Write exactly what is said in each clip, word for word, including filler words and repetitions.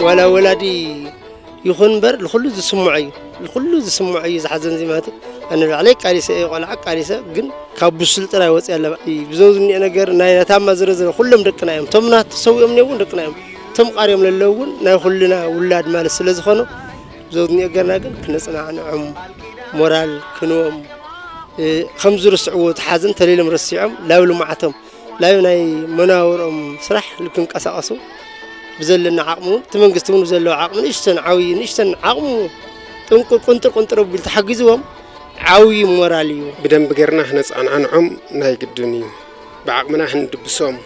وأنا ولدي يخون بر الخلو ذي سمعي الخلو ذي سمعي زحزن زي ما هتي أنا عليك عريسة وعلى عك عريسة جن كابوسل ترى وسأل له بزوجني أنا جر ناي نتام زرزر خلهم دكناهم تمنا تسوي أمني ون دكناهم تم قاريهم للون ناي خلنا ولاد مال السلز خانو بزوجني أجر ناجن كنا صنعنا عم مورال كنوم خمس رسعود حزن تليل مرسيعهم لا ولو معتم لا يناي مناورهم صراحة لكن كأساسو بزلنا عقمه تمن قستون بزلوا عقمه نشتن عوي نشتن عقمه تنقل كنتر كنتر بالتحجزهم عوي موراليو بدم بجرنا هنس عن عنهم ناي قدنيو بعقمنا هند بسام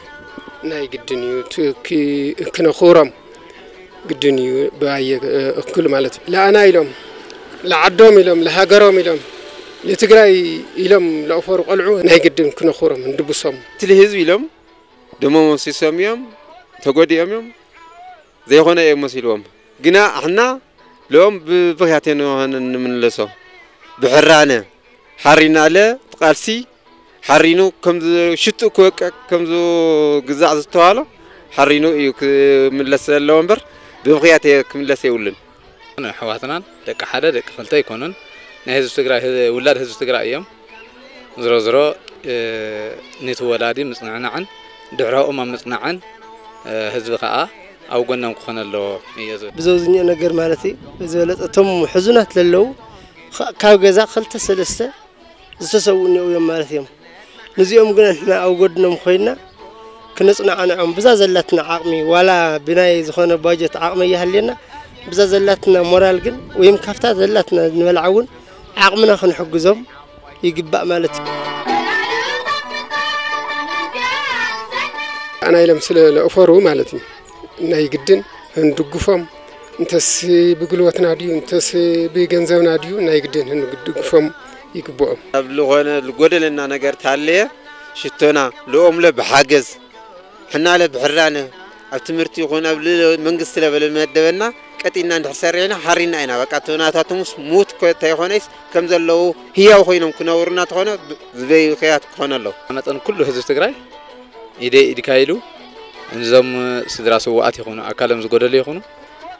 ناي قدنيو تكي كنا خورم قدنيو باي كل مالت لا أنا إلهم لا عدوم إلهم لا هجرام إلهم لتجري إلهم لا أفرق العون ناي قدن كنا خورم هند بسام تلهز إلهم دمهم سيساميهم تقوديهم زي هنا يمسيلهم جنا إحنا لهم بفياتين وهن من لسه بحرانة حرينا له تقالسي حرينو كم شتو كوك كم ذو جزاع زتواله حرينو يك من لسه اللامبر بفياتين كم لسه يولن أنا حواتنا دك حدا دك فلتة يكونن نهزوا تجرا هذا ولاد هزوا تجرا أيام زرا زرا نت ولادي مصنعنا عن دعراء ما مصنعنا عن هزوا خاء أو قلنا مخنا الله يزول بزوجني أنا جر مالتي بزولت أتم حزنات للو كاو جزاء خلت سلسة زتسووني ويوم مالتيهم نزيهم قلنا إحنا أو قدنا مخينا كنا صنع أنا عم بزازلتنا عقمي ولا بناي زخنا باجت عقمي يهلينا بزازلتنا مرالجن ويوم كفتات زلتنا نلعون عقمنا خن حجزهم يجبق مالتي أنا يلم سل أفرو مالتي ناي جدا هندقفهم انتس بقلوتنا ديو انتس بجنزنا ديو ناي جدا هندقفهم يكبوهم لغنا الجودل إن أنا جرت عليه شتونا لهم له بحجز حنا له بحرانة أتمرتي غنا بل من قصلا بل ما تدبنا كتينا نحسرينا حرينا أنا وكتونا تاتمس موت كتايخونيس كم زلوا هي وخينا ممكن أورنا تخونا زي خيات خنا له أنا أن كله هذا استقرأي إيدي إيدي كايلو نظام سدراسة وقت يخونو أكلم زقدر يخونو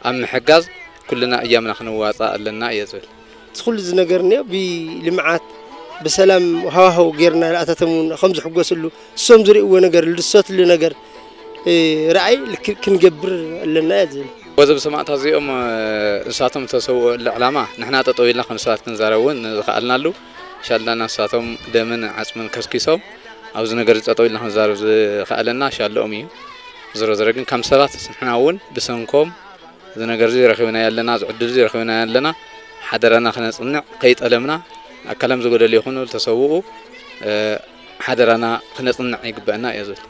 أم حجاز كلنا أيامنا خنوا وطاء لنا يزول تدخل زنجرنا بلمعات بسلام هوا هوا غيرنا أتتمون خمس حجاز اللو سوم زري ونجر للصوت اللي نجر رأي كنجبر لنا يزول وإذا بسمعت هذه أم ساتم تسوي العلامة نحن أتطويلنا خمس ساعات نزارون خالنا له شالنا ساتم دائما عزمن كسكيسهم أو زنجر أتطويلنا نزار خالنا شال أمي زر زرقن كم سبات نحاول بسنكم إذا نجرزي رخونا يلنا عدلزي رخونا يلنا حدرنا خلنا صنع قيد ألمنا أكلم زوجة اللي يخونوا التسوقوا حدرنا خلنا صنع يقبلنا يزول.